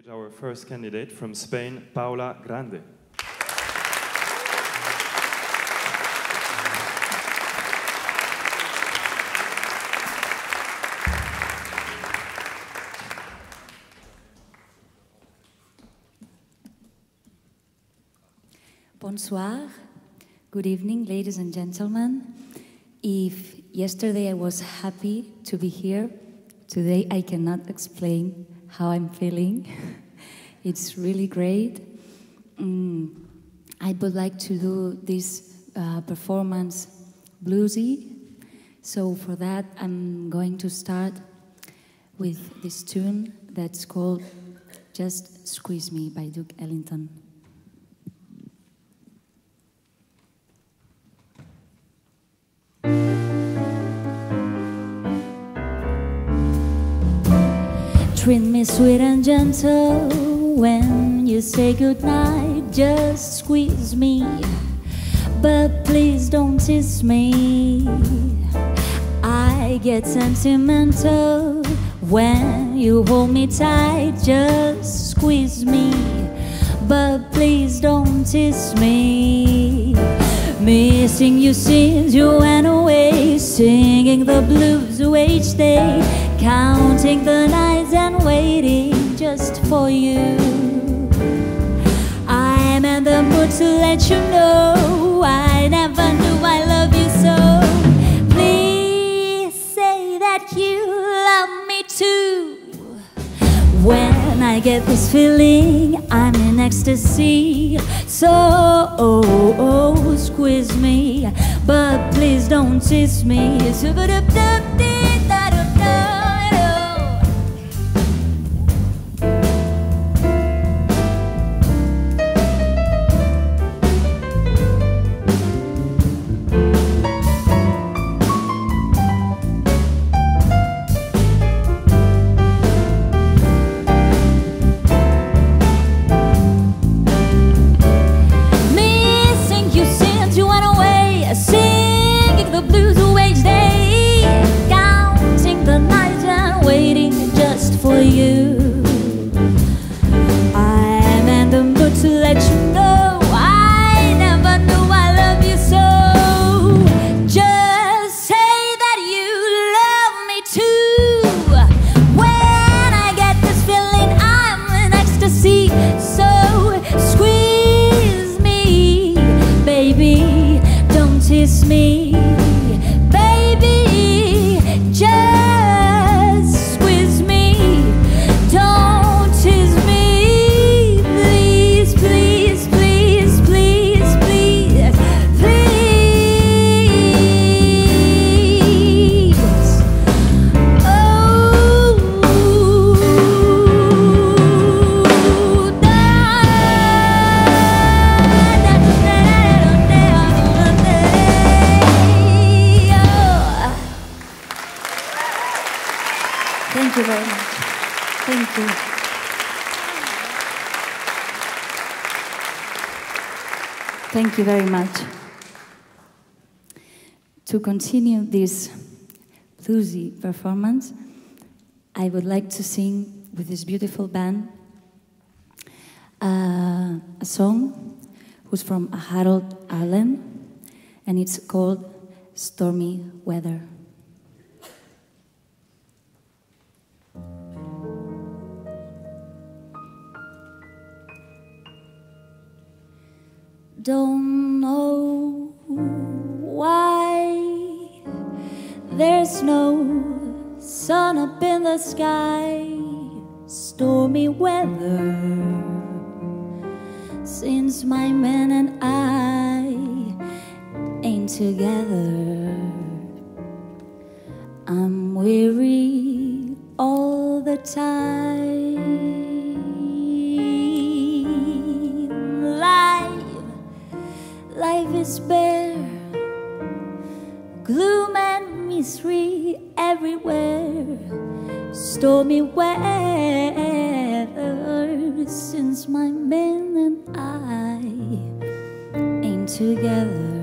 It's our first candidate from Spain, Paula Grande. Bonsoir, good evening, ladies and gentlemen. If yesterday I was happy to be here, today I cannot explain how I'm feeling. It's really great. I would like to do this performance bluesy. So for that, I'm going to start with this tune that's called Just Squeeze Me by Duke Ellington. Treat me sweet and gentle when you say goodnight. Just squeeze me, but please don't tease me. I get sentimental when you hold me tight. Just squeeze me, but please don't tease me. Missing you since you went away, singing the blues each day, counting the nights and waiting just for you. I'm in the mood to let you know I never knew I love you so. Please say that you love me too. When I get this feeling, I'm in ecstasy. So squeeze me, but please don't tease me. Thank you very much. To continue this bluesy performance, I would like to sing with this beautiful band a song who's from Harold Arlen, and it's called Stormy Weather. Don't know why there's no sun up in the sky. Stormy weather since my man and I ain't together. I'm weary all the time. Life is bare, gloom and misery everywhere. Stormy weather since my man and I ain't together.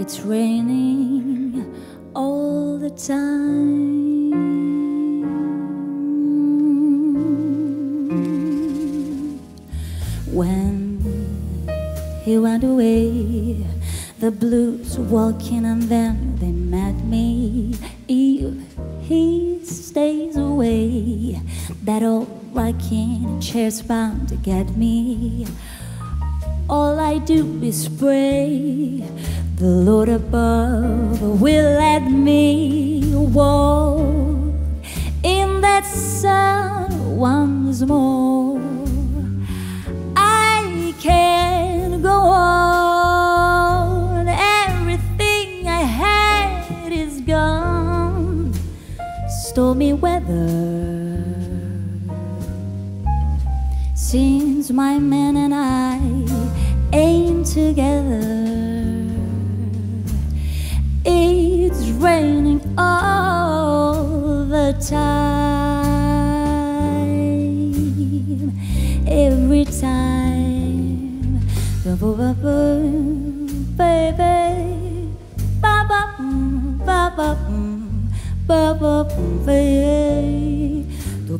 It's raining all the time. When he went away, the blues walking, and then they met me. If he stays away, that old rocking chair's bound to get me. All I do is pray the Lord above will let me walk in that sun once more. I can go on, everything I had is gone. Stormy weather since my man and I ain't together. It's raining all the time, every time. Baby, ba ba ba baby. Do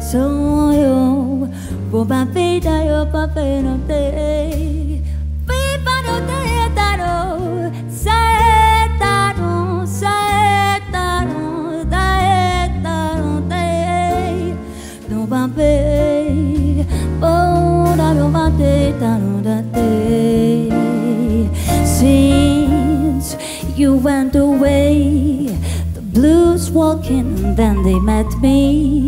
So yo, bo ba be da yo ba be no te, be ba no te da ro, sa e da ro te, no ba be, oh da ro ba te da ro da te. Since you went away, blues walking, and then they met me.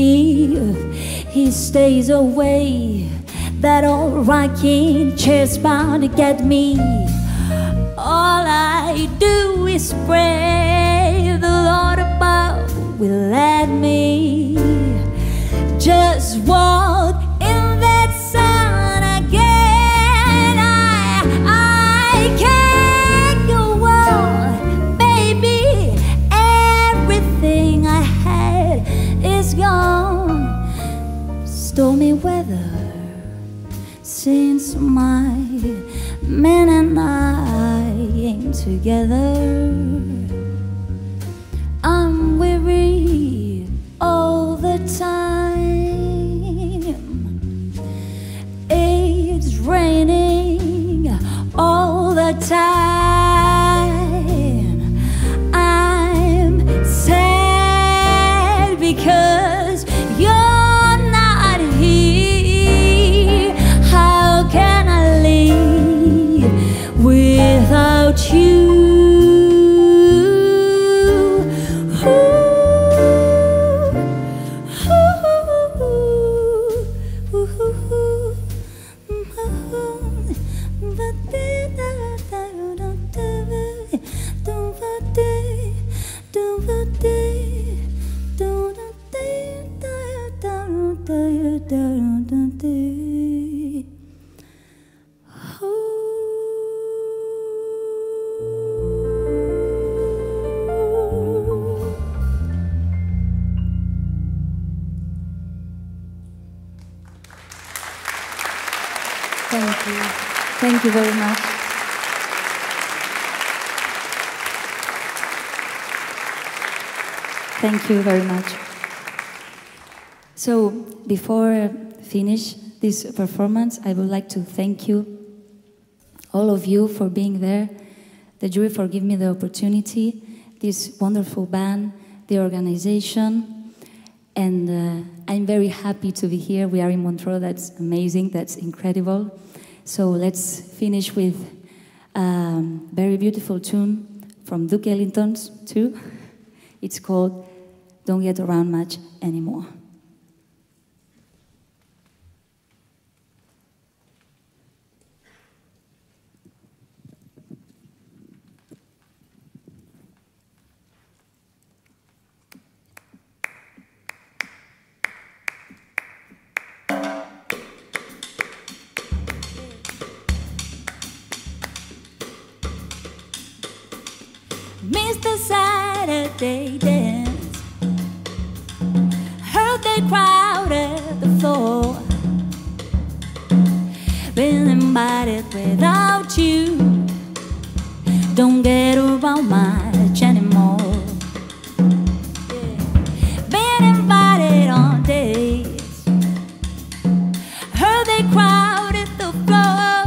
If he stays away, that old rocking chair's bound to get me. All I do is pray the Lord above will let me just walk in that sun again. I can't go on. Gone. Stormy weather since my man and I ain't together. I'm weary all the time, it's raining all the time. I'm sad because without you, thank you very much. Thank you very much. So, before I finish this performance, I would like to thank you, all of you, for being there, the jury for giving me the opportunity, this wonderful band, the organization, and I'm very happy to be here. We are in Montreux, that's amazing, that's incredible. So let's finish with a very beautiful tune from Duke Ellington too. It's called Don't Get Around Much Anymore. Saturday dance. Heard they crowded the floor, been invited without you. Don't get around much anymore. Been invited on days. Heard they crowded the floor.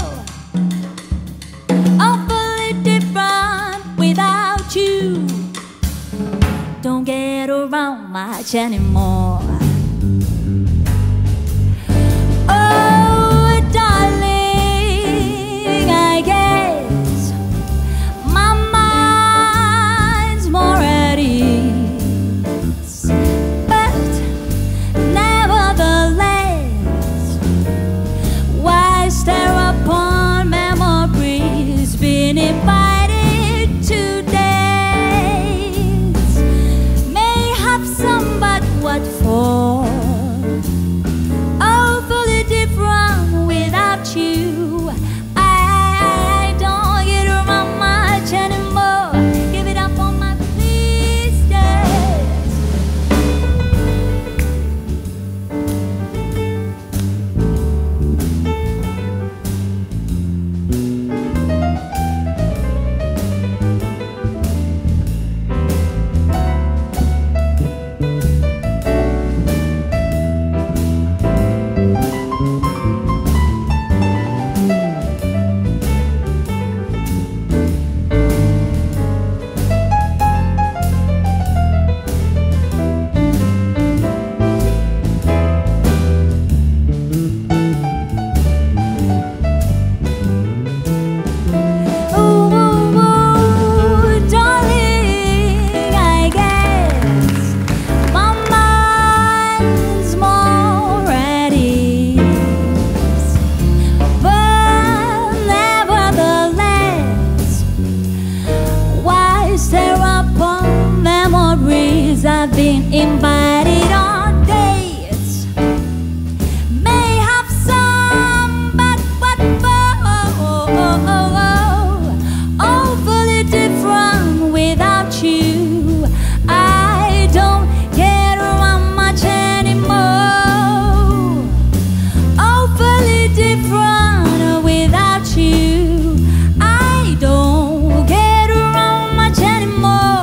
Awfully different without you. Don't get around much anymore. I've been invited on dates, may have some, but what for? Awfully different without you. I don't get around much anymore. Awfully different without you. I don't get around much anymore.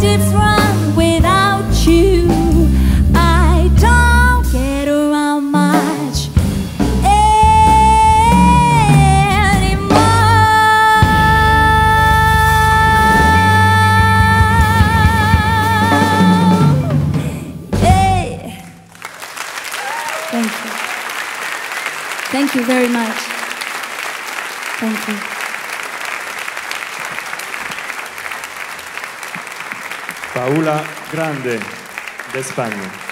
Different without you. I don't get around much anymore. Yeah. Thank you. Thank you very much. Thank you. Paula Grande, de España.